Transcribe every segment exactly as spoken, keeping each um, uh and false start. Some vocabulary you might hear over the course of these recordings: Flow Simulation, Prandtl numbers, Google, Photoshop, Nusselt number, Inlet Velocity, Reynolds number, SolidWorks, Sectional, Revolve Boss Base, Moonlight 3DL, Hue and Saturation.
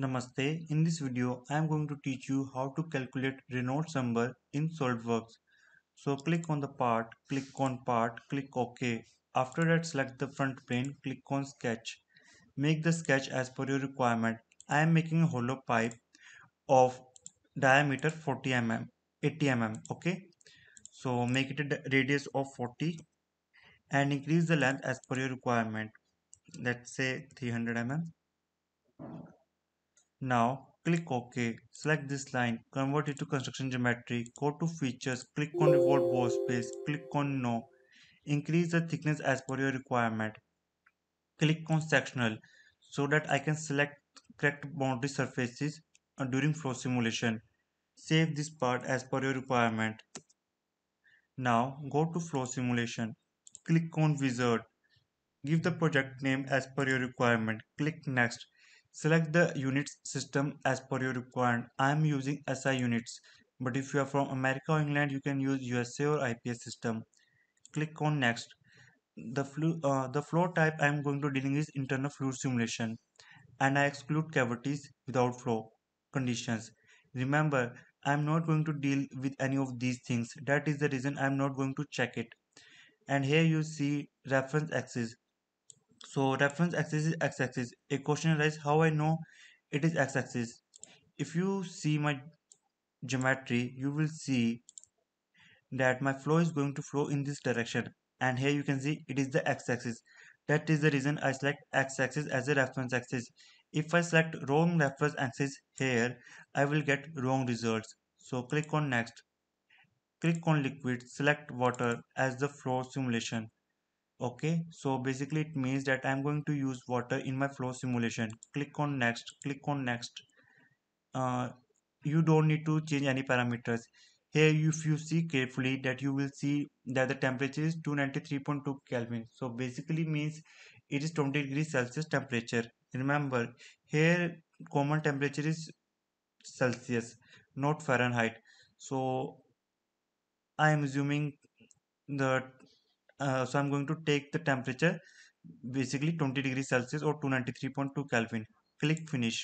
Namaste. In this video, I am going to teach you how to calculate Reynolds number in SolidWorks. So click on the part, click on part, click OK. After that, select the front plane, click on sketch. Make the sketch as per your requirement. I am making a hollow pipe of diameter forty millimeters, eighty millimeters. Okay. So make it a radius of forty and increase the length as per your requirement. Let's say three hundred millimeters. Now click OK, select this line, convert it to construction geometry, go to features, click on Revolve Boss Base, click on no, increase the thickness as per your requirement, click on sectional so that I can select correct boundary surfaces during flow simulation. Save this part as per your requirement. Now go to flow simulation, click on wizard, give the project name as per your requirement, click next. Select the units system as per your requirement. I am using S I units, but if you are from America or England, you can use U S A or I P S system. Click on next. The, flu, uh, the flow type I am going to dealing is internal fluid simulation, and I exclude cavities without flow conditions. Remember, I am not going to deal with any of these things. That is the reason I am not going to check it. And here you see reference axis. So reference axis is x-axis. A question arises, how I know it is x-axis? If you see my geometry, you will see that my flow is going to flow in this direction, and here you can see it is the x-axis. That is the reason I select x-axis as a reference axis. If I select wrong reference axis here, I will get wrong results. So click on next, click on liquid, select water as the flow simulation. Okay, so basically it means that I'm going to use water in my flow simulation. Click on next, click on next. Uh, you don't need to change any parameters. Here if you see carefully, that you will see that the temperature is two ninety-three point two Kelvin. So basically means it is twenty degrees Celsius temperature. Remember, here common temperature is Celsius, not Fahrenheit. So I am assuming the Uh, so I'm going to take the temperature basically twenty degrees Celsius or two ninety-three point two Kelvin. Click finish.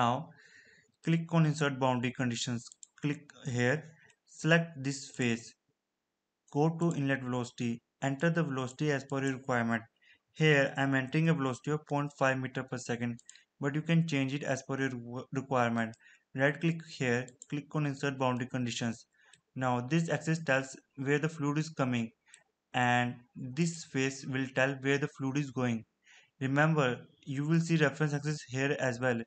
Now click on insert boundary conditions, click here, select this face, go to inlet velocity, enter the velocity as per your requirement. Here I'm entering a velocity of zero point five meters per second, but you can change it as per your requirement. Right click here, click on insert boundary conditions. Now this axis tells where the fluid is coming, and this face will tell where the fluid is going. Remember, you will see reference axis here as well.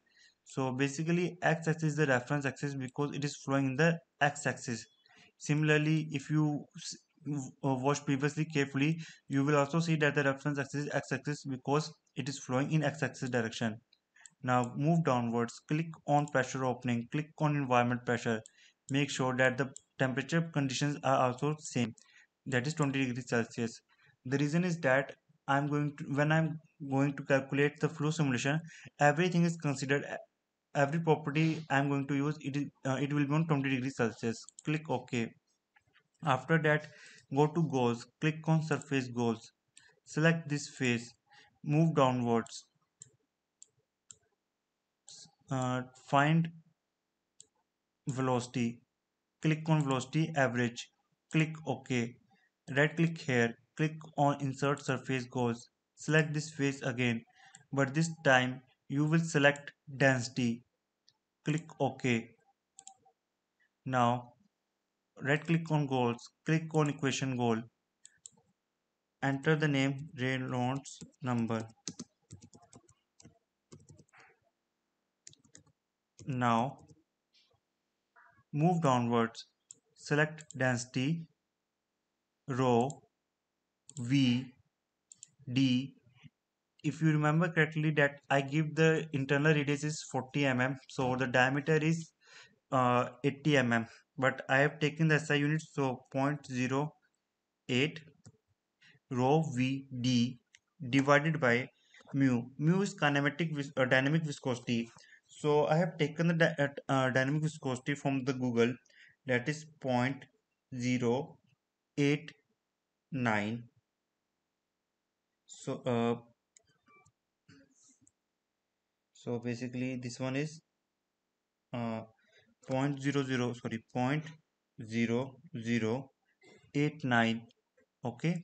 So basically x-axis is the reference axis because it is flowing in the x-axis. Similarly, if you watched previously carefully, you will also see that the reference axis is x-axis because it is flowing in x-axis direction. Now move downwards, click on pressure opening, click on environment pressure. Make sure that the temperature conditions are also same, that is twenty degrees Celsius. The reason is that I'm going to, when I'm going to calculate the flow simulation, everything is considered, every property I'm going to use, it, is, uh, it will be on twenty degrees Celsius. Click OK. After that, go to goals, click on surface goals, select this face, move downwards, uh, find velocity, click on velocity average, click OK. Right click here, click on insert surface goals, select this face again, but this time you will select density, click OK. Now right click on goals, click on equation goal, enter the name Reynolds number. Now move downwards, select density, rho, V, D. If you remember correctly, that I give the internal radius is forty millimeters, so the diameter is uh, eighty millimeters, but I have taken the S I unit, so zero point zero eight rho V D divided by mu. Mu is kinematic vis uh, dynamic viscosity, so I have taken the di uh, dynamic viscosity from the Google, that is zero point zero eight nine. So uh, So basically this one is uh, zero point zero zero sorry zero point zero zero eight nine. Okay,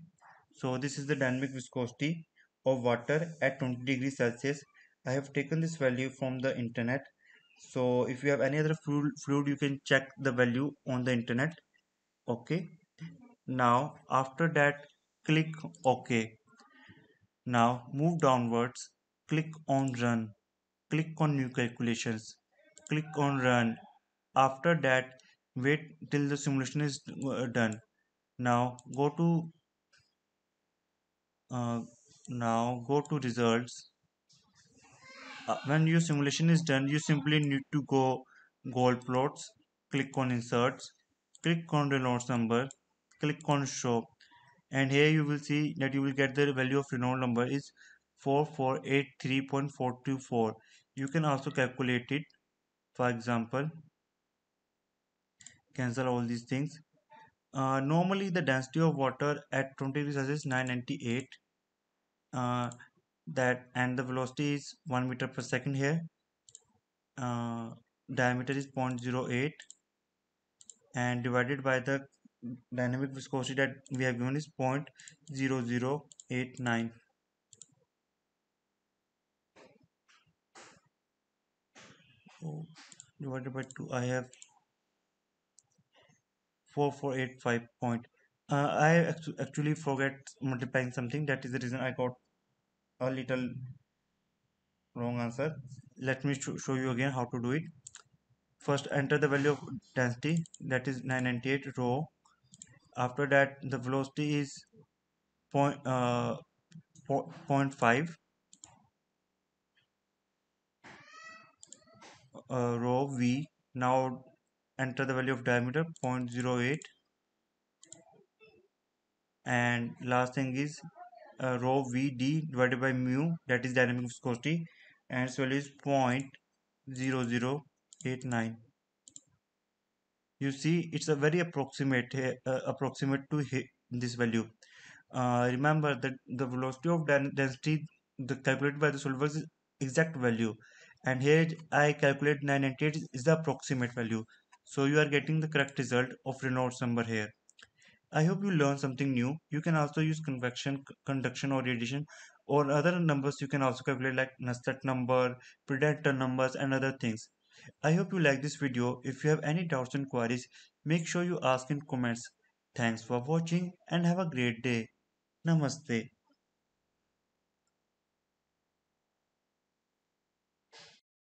so this is the dynamic viscosity of water at twenty degrees Celsius. I have taken this value from the internet. So if you have any other fluid, you can check the value on the internet. Okay, now after that click OK. Now move downwards, click on run, click on new calculations, click on run. After that wait till the simulation is done. Now go to uh, now go to results. Uh, when your simulation is done, you simply need to go gold plots, click on inserts, click on Reynolds number, click on show, and here you will see that you will get the value of Reynolds number is four four eight three point four two four. You can also calculate it. For example, cancel all these things. Uh, normally the density of water at twenty degrees Celsius is nine ninety-eight. Uh, that and the velocity is one meter per second here. Uh, diameter is zero point zero eight and divided by the dynamic viscosity that we have given is zero point zero zero eight nine. So divided by two, I have four four eight five point. Uh, I actu actually forget multiplying something. That is the reason I got a little wrong answer. Let me sh show you again how to do it. First enter the value of density, that is nine ninety-eight rho. After that the velocity is point, uh, zero point five uh, rho v. Now enter the value of diameter zero point zero eight, and last thing is Uh, rho vd divided by mu, that is dynamic viscosity, and its value is zero point zero zero eight nine. You see it's a very approximate uh, approximate to this value. Uh, remember that the velocity of density the calculated by the SolidWorks is exact value, and here I calculate nine ninety-eight is the approximate value. So you are getting the correct result of Reynolds number here. I hope you learned something new. You can also use convection, conduction, or radiation, or other numbers you can also calculate like Nusselt number, Prandtl numbers, and other things. I hope you like this video. If you have any doubts and queries, make sure you ask in comments. Thanks for watching and have a great day. Namaste.